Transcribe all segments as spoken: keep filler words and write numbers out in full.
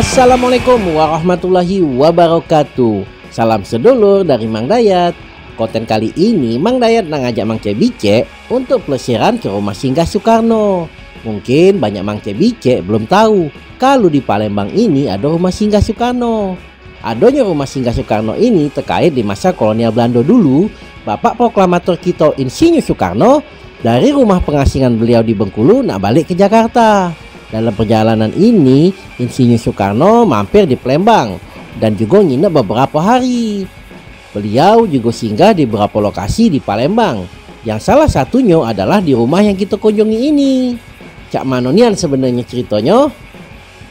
Assalamualaikum warahmatullahi wabarakatuh. Salam sedulur dari Mang Dayat. Konten kali ini Mang Dayat ngajak Mangce Bicek untuk pelesiran ke rumah Singgah Soekarno. Mungkin banyak Mangce Bicek belum tahu kalau di Palembang ini ada rumah Singgah Soekarno. Adanya rumah Singgah Soekarno ini terkait di masa kolonial Belanda dulu. Bapak Proklamator kita Insinyur Soekarno dari rumah pengasingan beliau di Bengkulu nak balik ke Jakarta. Dalam perjalanan ini, Insinyur Soekarno mampir di Palembang dan juga nginep beberapa hari. Beliau juga singgah di beberapa lokasi di Palembang, yang salah satunya adalah di rumah yang kita kunjungi ini. Cak manonian sebenarnya ceritanya.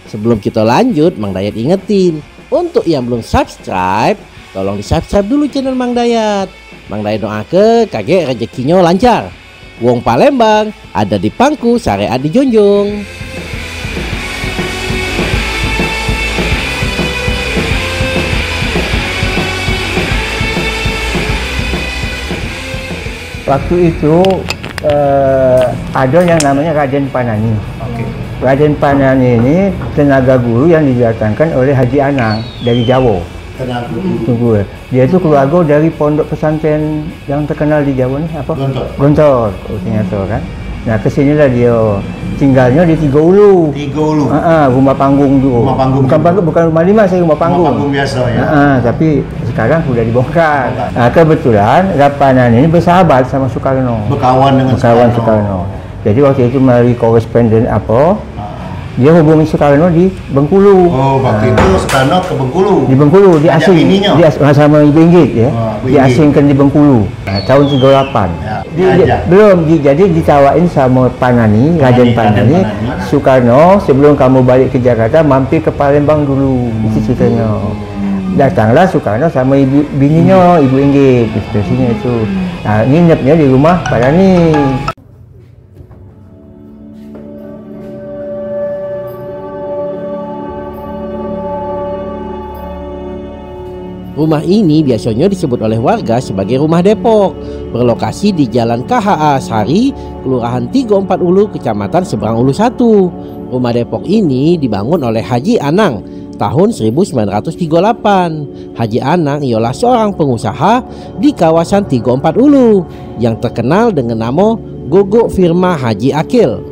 Sebelum kita lanjut, Mang Dayat ingetin, untuk yang belum subscribe, tolong di-subscribe dulu channel Mang Dayat. Mang Dayat doake kagek rezekinya lancar. Wong Palembang ada di pangku syariat dijunjung. Waktu itu eh, ada yang namanya Raden Panani. Okay. Raden Panani ini tenaga guru yang didatangkan oleh Haji Anang dari Jawa. Tenaga guru. Dia itu keluarga dari pondok pesantren yang terkenal di Jawa nih apa? Gontor. Gontor, ternyata kan. Nah kesinilah dia tinggalnya di Tiga Ulu. Tiga Ulu. Uh -uh, rumah panggung dulu. Rumah panggung. Bukan panggung, bukan rumah lima sih, rumah panggung. Rumah panggung biasa ya. Uh -uh, tapi sekarang sudah dibongkar. Nah, kebetulan Rapanan ini bersahabat sama Soekarno. Berkawan dengan Berkawan Soekarno. Soekarno. Jadi waktu itu melalui koresponden apa? Dia hubungi Soekarno di Bengkulu. Oh, waktu nah, itu Soekarno ke Bengkulu. Di Bengkulu, di asing. Dia sama Ibu Inggit ya. Oh, diasingkan di Bengkulu. Nah, tahun tiga puluh delapan. Ya, di, di, belum di, jadi ditawain sama Panani, Raden Panani, Panani, Panani. Soekarno, sebelum kamu balik ke Jakarta mampir ke Palembang dulu. Hmm. Itu ceritanya. Hmm. Datanglah Soekarno sama ibu bininya, hmm. Ibu Inggit di sini itu. Nah, nginepnya di rumah Panani. Rumah ini biasanya disebut oleh warga sebagai rumah Depok, berlokasi di Jalan K H A Sari, Kelurahan tiga puluh empat Ulu, Kecamatan Seberang Ulu satu. Rumah Depok ini dibangun oleh Haji Anang tahun seribu sembilan ratus tiga puluh delapan. Haji Anang ialah seorang pengusaha di kawasan tiga puluh empat Ulu yang terkenal dengan nama Gogo Firma Haji Akil.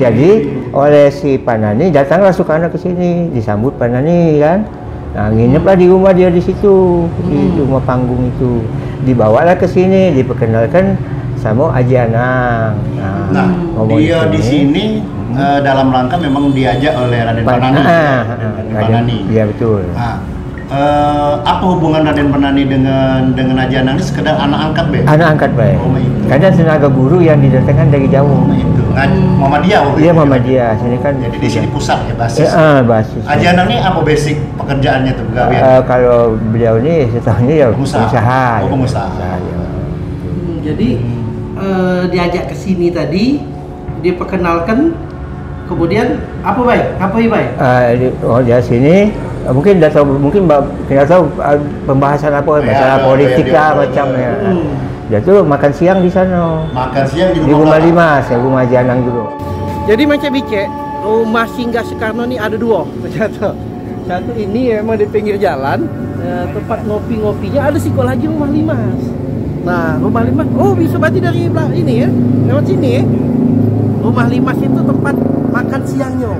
Jadi oleh si Panani datanglah Soekarno ke sini, disambut Panani kan. Nah, ngineplah di rumah dia di situ, hmm. di rumah panggung itu. Dibawalah ke sini, diperkenalkan sama Haji Anang. Nah, nah dia di sini hmm. uh, dalam rangka memang diajak oleh Raden Panani. Ah, Raden Panani. Iya betul. Ah. Uh, apa hubungan Raden Panani dengan dengan Haji Anang ini? Sekedar anak angkat be? Anak angkat be. Oh, karena tenaga guru yang didatangkan dari jauh. Oh, itu. Nah, Muhammadiyah. Iya Muhammadiyah. Sini kan. Jadi di sini pusat ya basis. Iya eh, uh, basis. Haji Anang ini apa basic pekerjaannya tuh gawe? Uh, kalau beliau ini setahunnya ya pengusaha. Pengusaha. Oh, pengusaha. Ya, pengusaha ya. Hmm, jadi uh, diajak ke sini tadi, diperkenalkan, kemudian apa baik? Apa baik? Uh, oh dia sini. Mungkin tidak tahu, mungkin tidak tahu pembahasan apa, masalah ya, politik ya, lah ya, macamnya. Ya, ya. Hmm. Dia tuh makan siang di sana. Makan siang di rumah Limas, ya rumah Haji Anang juga. Jadi Mangce Bicek, rumah Singgah Soekarno ini ada dua. Satu, satu ini emang di pinggir jalan, eh, tempat ngopi-ngopinya ada sekolah lagi rumah Limas. Nah rumah Limas, oh bisa berarti dari belakang ini ya, lewat sini ya. Rumah Limas itu tempat makan siangnya.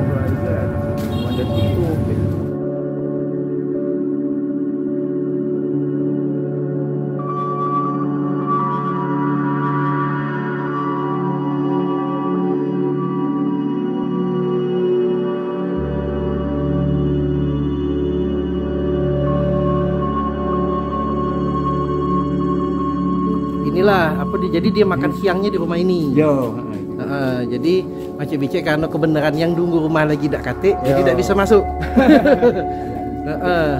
Inilah apa jadi dia makan siangnya di rumah ini. Yo. Uh, uh, jadi Mangce Bicek karena kebenaran yang nunggu rumah lagi tidak katik, jadi tidak bisa masuk. uh, uh.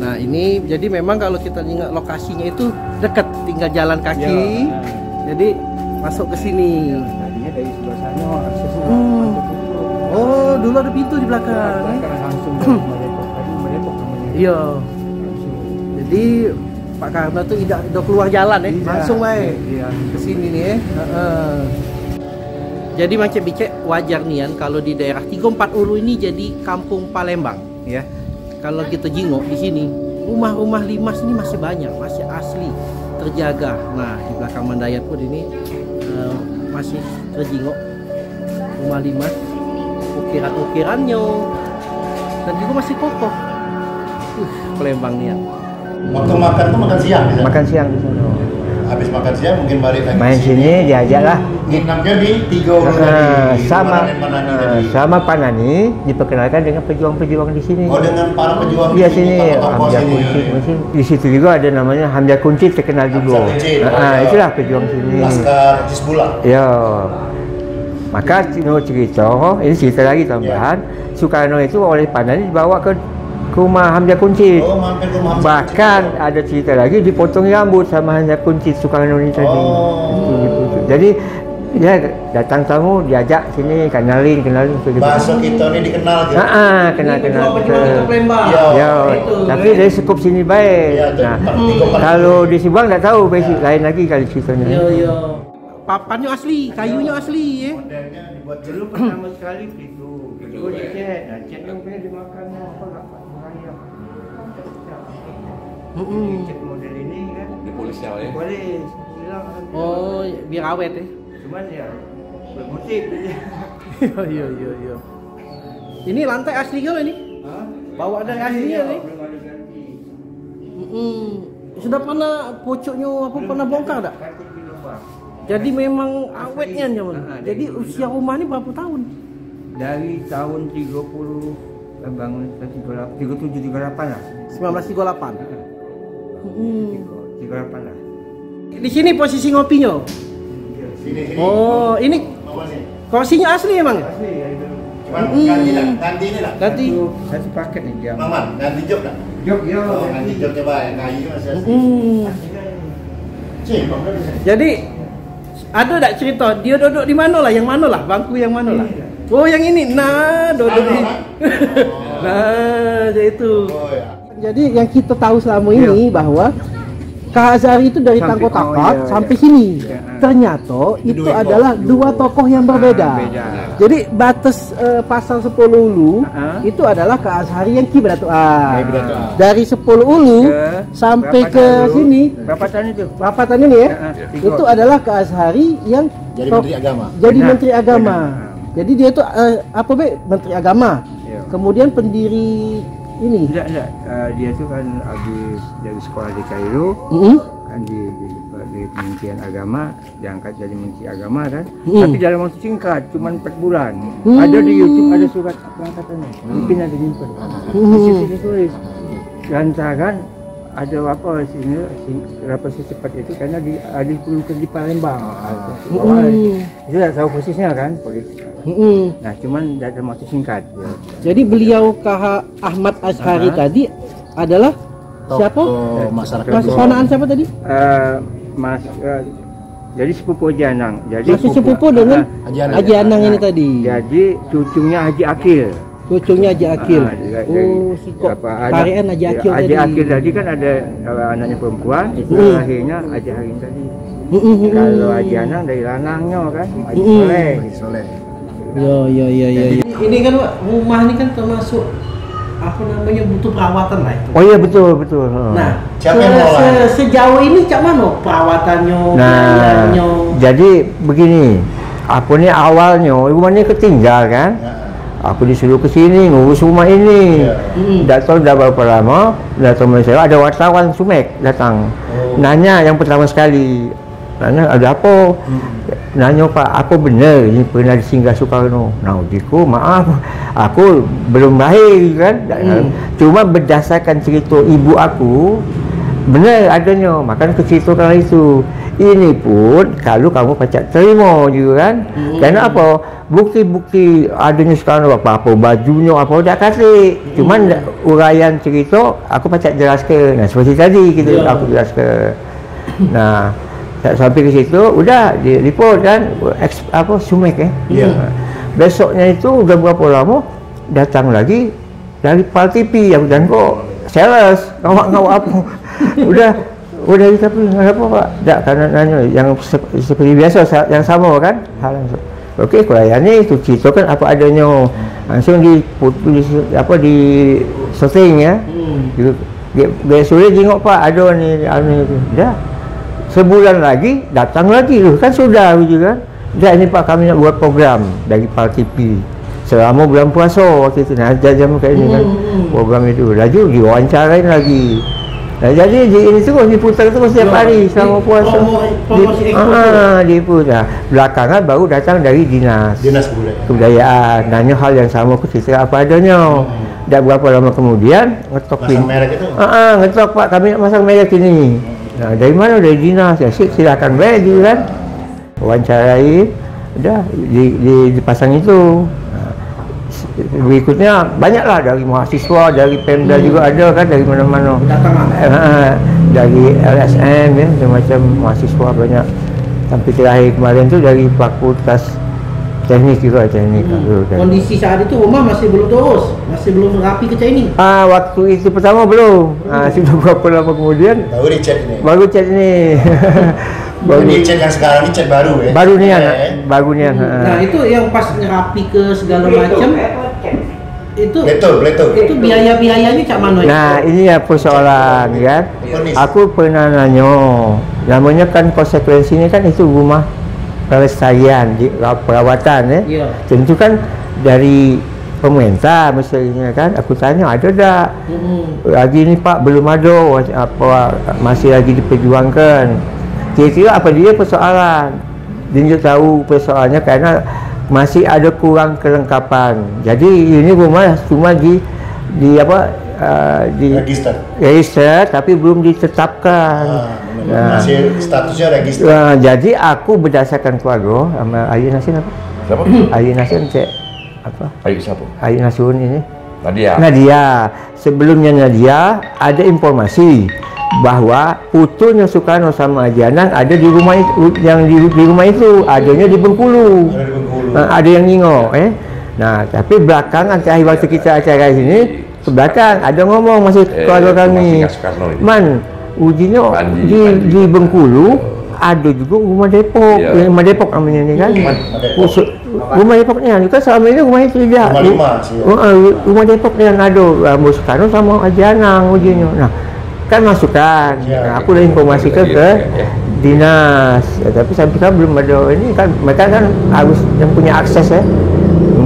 Nah ini jadi memang kalau kita ingat lokasinya itu dekat, tinggal jalan kaki. Yo. Jadi masuk ke sini. Tadinya dari sebelah sana aksesnya. Oh. Oh, dulu ada pintu di belakang. Di belakang langsung dari Melepok. Melepok namanya. Iya. Jadi Pak Karno tuh tidak keluar jalan ya, iya, langsung aja iya, ke sini nih ya. Uh-uh. Jadi Mangce Bicek wajar nian kalau di daerah tiga empat Ulu ini jadi kampung Palembang ya. Kalau kita jingok di sini, rumah-rumah limas ini masih banyak, masih asli, terjaga. Nah, di belakang Mang Dayat pun ini uh, masih terjingok rumah limas, ukiran-ukirannya, dan juga masih kokoh. Uh, Palembang nian. Waktu makan tuh makan siang bisa? Makan siang di sana. Habis makan siang mungkin balik lagi main sini, diajak lah. Nginapnya di Tiga Ulu nah, tadi. Sama Panani tadi. Sama Panani diperkenalkan dengan pejuang-pejuang di sini. Oh, dengan para pejuang di ya, sini. Hamzah Kunci. Ya. Di situ juga ada namanya Hamzah Kunci terkenal juga. Nah, itulah pejuang sini. Laskar Hizbullah. Ya. Maka Cino cerita, ini cerita lagi tambahan. Ya. Soekarno itu oleh Panani dibawa ke rumah Hamzah Kunci. Oh, rumah Hamzah bahkan Kunci. Ada cerita lagi dipotong rambut sama Hamzah Kunci Soekarno ini tadi. Oh. Itu, itu. Jadi ya datang tamu diajak sini kenalin kenalin. Bahasa kita ini dikenal gitu. Heeh, kenal-kenal. Ya. Tapi dari sekup sini baik. Ya, nah, hmm. kalau di Subang enggak tahu basic ya. Lain lagi kali ceritanya. Yo yo. Papannya asli, kayunya asli ya. Modelnya dibuat dulu pertama sekali gitu. Gitu dicet, dicet yang punya dimakan apa enggak Pak? Heeh. Cek model ini kan dipolis ya. Dipolis. Oh, biar awet ya. Cuman ya bermotif aja. Iya iya iya. Ini lantai asli kalau ini? Hah? Bawa dari aslinya nih. Heeh. Sudah pernah pucuknya apa pernah bongkar enggak? Jadi memang awetnya nyaman. Jadi usia rumah ini berapa tahun? Dari tahun tiga puluh bangun tiga puluh tujuh tiga puluh delapan lah. seribu sembilan ratus tiga puluh delapan. Hmm. tiga puluh delapan lah. Di sini posisi ngopinya. Sini, sini. Oh, ini kursinya asli emang? Asli ya itu. Cuma ganti lah, ganti ini lah. Ganti. Satu paket nih dia. Maman, ganti jok lah. Jok yo. Oh, ganti jok coba yang kayu masih asli. Hmm. Jadi ada tak cerita dia duduk di mana lah, yang mana lah, bangku yang mana lah? Oh, yang ini. Nah, duduk di. Nah, itu. Oh ya. Jadi yang kita tahu selama ini yeah. bahwa K H A Sari itu dari Tangkotakak oh, yeah, sampai yeah. sini. Yeah. Ternyata itu dua adalah dua tokoh yang berbeda. Uh, Jadi batas uh, pasar sepuluh Ulu uh-huh. itu adalah K H A Sari yang Ki Beratua. Dari sepuluh Ulu yeah. sampai ke sini. Brapatan itu. Brapatan ini ya. Yeah. Itu adalah K H A Sari yang jadi menteri agama. Jadi Benar. menteri agama. Benar. Jadi dia itu uh, apa be? menteri agama. Yeah. Kemudian pendiri ini tidak tidak uh, dia itu kan habis dari sekolah di Kairo mm-hmm. kan di, di, di Kementerian Agama diangkat jadi Menteri Agama kan mm. tapi dalam waktu singkat cuma empat bulan mm. ada di YouTube ada surat pengangkatannya mungkin mm. ada nyimpen mm. di situ ditulis lantaran ada apa sini berapa sih cepat itu karena di ada diperlukan di Palembang mm. mm. itu tidak tahu persisnya kan politik. Mm-hmm. Nah, cuman dalam waktu singkat. Ya. Jadi beliau K H Ahmad Azhari uh-huh. tadi adalah Tok, siapa? Oh, masyarakat. Mas Konaan siapa tadi? Uh, mas uh, jadi sepupu Haji Anang. Jadi masih sepupu dengan Haji Anang, Haji Anang ini tadi. Jadi cucunya Haji Akil. Cucunya Haji Akil. Uh, oh, si Tarian Haji Akil tadi. Haji Akil tadi kan ada uh, anaknya perempuan, itu mm. akhirnya Haji Haris tadi. Mm-hmm. Kalau Haji Anang dari lanangnya kan, Haji mm-hmm. Soleh. Haji Soleh. Yo yo yo yo. Ini, ini kan rumah ini kan termasuk apa namanya butuh perawatan lah itu. Oh iya betul betul. Oh. Nah, siapa yang se, sejauh ini cak mano perawatannya? Nah, jadi begini, aku ini awalnya rumahnya ketinggal kan. Aku disuruh ke sini ngurus rumah ini. Enggak tahu udah berapa lama, enggak tahu masalah ada wartawan Sumek datang. Oh. Nanya yang pertama sekali. Nanya ada apa? Nanya Pak, aku benar ini pernah di Singgah Soekarno. Naudiku maaf, aku belum lahir kan. Hmm. Cuma berdasarkan cerita ibu aku benar adanya. Makanya keceritakan itu. Ini pun kalau kamu pacak terima juga kan. Hmm. Karena apa? Bukti-bukti adanya Soekarno apa-apa bajunya apa udah kasih. Cuman hmm. uraian cerita aku pacak jelaskan. Nah seperti tadi kita yeah. aku jelaskan. Nah Sampai ke situ, udah di report kan, eks, apa, sumek ya. Yeah. Besoknya itu udah berapa lama, datang lagi dari Paltipi yang dan kok sales, ngawak-ngawak apa. Udah, udah tapi nggak apa Pak, nggak karena nanya yang seperti biasa, yang sama kan. Oke, kelayannya itu cerita kan apa adanya, langsung di putus apa di setting ya. Gitu. Gak sulit jengok Pak, ada nih, anu itu. Dah, sebulan lagi datang lagi loh, kan sudah gitu kan. Dah ini Pak kami nak buat program dari Paltipi selama bulan puasa waktu itu. Nah jam kayak ini kan program itu. Laju diwawancarain lagi. Nah jadi ini terus diputar terus setiap hari selama puasa. Ah diputar. Belakangan baru datang dari dinas kebudayaan. Nanya hal yang sama ke cerita apa adanya. Dah berapa lama kemudian ngetok pin. Ah ngetok Pak kami nak masang merek ini. Nah, dari mana? Dari dinas, ya silakan beli gitu kan. Wawancarai, udah di, di, dipasang itu. Nah, berikutnya banyaklah dari mahasiswa, dari Pemda hmm. juga ada kan, dari mana-mana. Eh, dari L S M ya, macam mahasiswa banyak. Sampai terakhir kemarin tuh dari Fakultas Teknik juga, teknik. Hmm. Kan. Kondisi saat itu rumah masih belum terus, masih belum rapi ke ini. Ah, waktu itu pertama belum. Hmm. Ah, sudah berapa lama kemudian? Baru dicat ini. Baru cat ini. baru dicat yang sekarang ini cat baru ya. Baru nih, anak. Ya. Baru nih. Hmm. Ah. Nah itu yang pas rapi ke segala macam. Itu, betul, betul. Itu biaya-biayanya cak mana? Nah itu? Ini ya persoalan kan. Ya. Aku pernah nanyo. Namanya kan konsekuensinya kan itu rumah. Pelestarian di perawatan ya. Yeah. Tentu kan dari pemerintah misalnya kan, aku tanya ada tak mm-hmm. lagi ni Pak belum ada, apa masih lagi diperjuangkan. Kira-kira apa dia persoalan? Dia tahu persoalannya karena masih ada kurang kelengkapan. Jadi ini rumah cuma di di apa? Uh, di register. register tapi belum ditetapkan. Ah, nah, masih statusnya register. Uh, jadi aku berdasarkan keluarga sama Ayu Nasin apa? Siapa? Ayu Nasin cek apa? Ayu siapa? Ayu Nasin ini. Nadia. Nadia. Sebelumnya Nadia ada informasi bahwa putunya Soekarno sama Haji Anang ada di rumah itu, yang di, di rumah itu adanya di Bengkulu. Ada di Bengkulu. Nah, ada yang ngingok eh. Nah, tapi belakangan akhir waktu kita acara sini ke belakang ada ngomong masih eh, keluarga kami man ujinya Bandi, di, Bandi. Di Bengkulu ada juga rumah Depok ya. Rumah Depok namanya ini kan rumah, rumah Depoknya Depok, kan selama ini rumah itu tidak rumah, rumah, rumah, rumah Depok yang ada Mbak Soekarno sama Haji Anang ujinya nah kan masukkan ya, nah, aku udah informasikan ke ya. Dinas ya, tapi sampai kan belum ada ini kan mereka kan harus yang punya akses ya.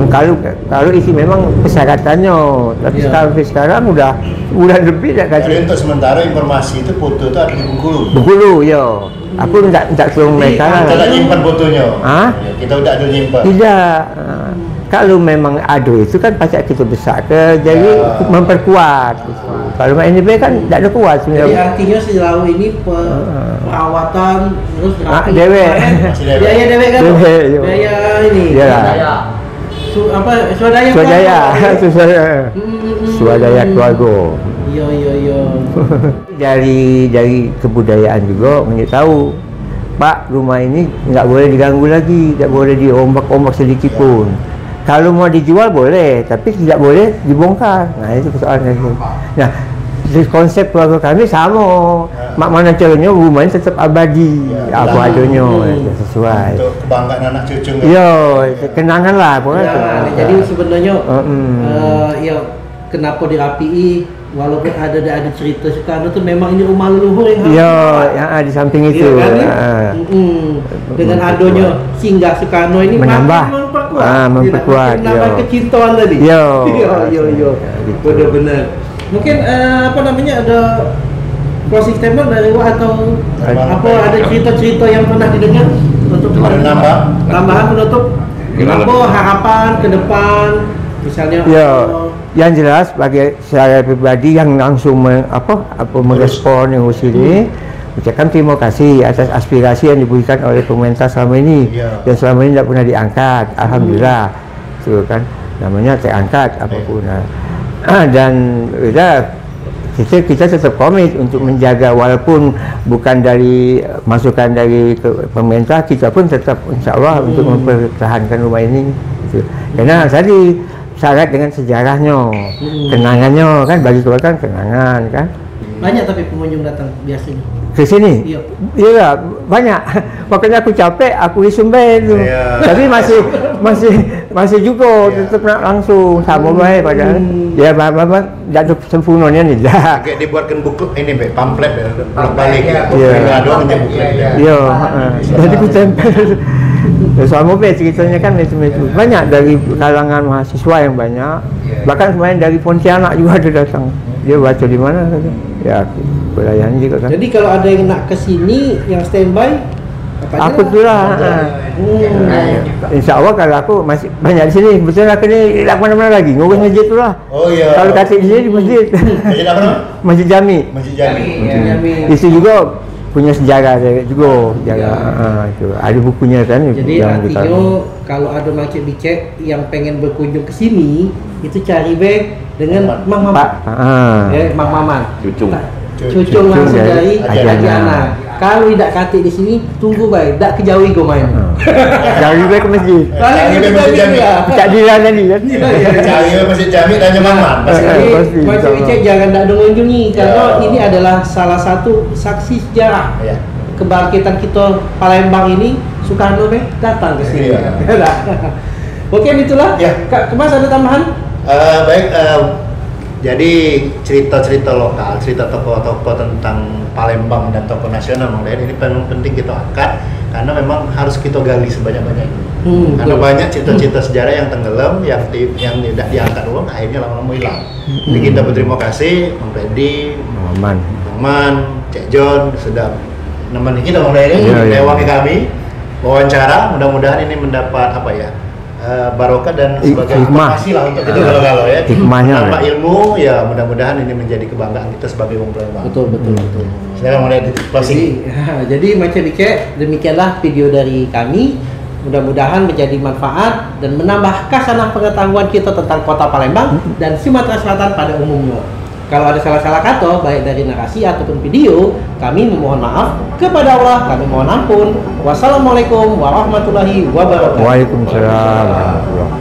Kalau kalau isi memang persyaratannya, tapi ya. Sekarang sekarang udah udah lebih tak kasih. Jadi untuk sementara informasi itu foto itu ada di Bengkulu. Bengkulu, yo. Hmm. Aku tidak tidak suruh mereka. Kita tak nyimpan fotonya. Ah? Ya, kita udah ada nyimpan. Tidak. Hmm. Kalau memang ada itu kan pajak kita besar ke, jadi ya. Memperkuat. Gitu. Ah. Kalau main ini kan tidak ada kuat. Jadi sebenarnya. Artinya sejauh ini pe perawatan terus rapi. Dewe. Biaya dewe kan? Dewe, biaya ini. Biaya. Biaya. Su, apa swadaya swadaya swadaya swadaya keluarga iya iya iya dari dari kebudayaan juga menjadi tahu Pak rumah ini nggak boleh diganggu lagi, tidak boleh diombak-ombak sedikit pun. Kalau mau dijual boleh, tapi tidak boleh dibongkar. Nah itu persoalannya. Nah konsep keluarga kami sama mak mana caranya rumahnya tetap abadi ya, apa adanya hmm. sesuai untuk kebanggaan anak cucu iya kenangan lah pokoknya ya, nah. Jadi sebenarnya uh, mm. uh, ya kenapa dirapiin walaupun ada ada cerita Soekarno itu memang ini rumah leluhur yang iya yang di samping itu ya, kan, ya? Uh, mm. dengan adanya singgah Soekarno ini menambah memperkuat ah, memperkuat menambah kecintaan tadi iya iya iya benar-benar mungkin uh, apa namanya ada closing statement dari Wak atau apa ada cerita-cerita yang pernah didengar untuk menambah tambahan menutup apa harapan ke depan misalnya ya, yang jelas bagi saya pribadi yang langsung me, apa apa merespon yang ini ucapkan terima kasih atas aspirasi yang diberikan oleh pemerintah selama ini ya. Yang selama ini tidak pernah diangkat alhamdulillah itu kan namanya terangkat apapun nah. Dan udah Justru kita tetap komit untuk menjaga, walaupun bukan dari masukan dari pemerintah, kita pun tetap insya Allah hmm. untuk mempertahankan rumah ini. Gitu. Karena tadi syarat dengan sejarahnya, hmm. kenangannya kan, bagi keluarga kan kenangan kan. Banyak tapi pengunjung datang biasanya ke sini. Iya, iya banyak. Makanya aku capek, aku isumben itu. Iya. Tapi masih masih masih juga iya. tetap nak langsung sama hmm. baik padahal. Hmm. Ya bapak-bapak tidak sempurnanya nih. Kayak dibuatkan buku ini Mbak, pamflet ya. Belok balik ya. Iya, ada bukunya. Iya, heeh. Jadi ku tempel. Ya, sama Mbak ceritanya kan macam-macam. Banyak dari kalangan mahasiswa yang banyak. Bahkan semuanya dari Pontianak juga ada datang. Dia baca di mana saja. Ya, aku pelayan juga kan. Jadi kalau ada yang nak ke sini yang standby, aku tuh lah. Hmm. Insya Allah kalau aku masih banyak di sini. Betul aku ni tak mana-mana lagi. Ngurus masjid tu lah. Oh iya. Kalau kasih di sini di masjid. Masjid apa nama? Masjid Jami. Masjid Jami. Masjid Jami. Itu juga punya sejarah saya juga. Sejarah. Ah, itu. Ada bukunya kan. Jadi nantinya kalau ada Mangce Bicek yang pengen berkunjung ke sini, itu cari beg dengan Mang Maman. Eh, Mang Maman. Cucung. Cucung langsung dari Haji Anang. Kalau tidak katik di sini, tunggu baik. Tak kejauhi kau main. Jauhi baik ke masjid. Jauhi baik masjid Jami. Tak dilan tadi kan? Jauhi baik masjid Jami, tanya Maman. Jadi Mangce Bicek jangan tak mengunjungi, karena ini adalah salah satu saksi sejarah kebangkitan kita Palembang ini. Soekarno beg datang ke sini. Oke, itulah. Kak Kemas ada tambahan? Baik. Jadi cerita-cerita lokal, cerita tokoh-tokoh tentang Palembang dan tokoh nasional, Mang Dayat, ini memang penting kita angkat karena memang harus kita gali sebanyak-banyaknya. Hmm, karena betul. Banyak cerita-cerita sejarah yang tenggelam, yang di, yang tidak diangkat ulang, akhirnya lama-lama hilang. Hmm. Jadi kita berterima kasih, Mang Reddy, Mang Maman, Cek John sudah menemani kita, Mang Dayat, menewangi kami wawancara. Mudah-mudahan ini mendapat apa ya? Barokah dan sebagai informasi lah untuk itu kalau-kalau ya. Tanpa ilmu ya mudah-mudahan ini menjadi kebanggaan kita sebagai orang Palembang. Betul betul betul. Saya mulai di closing. Jadi Mangce Bicek, demikianlah video dari kami. Mudah-mudahan menjadi manfaat dan menambah kasanah pengetahuan kita tentang Kota Palembang dan Sumatera Selatan pada umumnya. Kalau ada salah-salah kata baik dari narasi ataupun video, kami memohon maaf. Kepada Allah kami mohon ampun. Wassalamualaikum warahmatullahi wabarakatuh. Waalaikumsalam.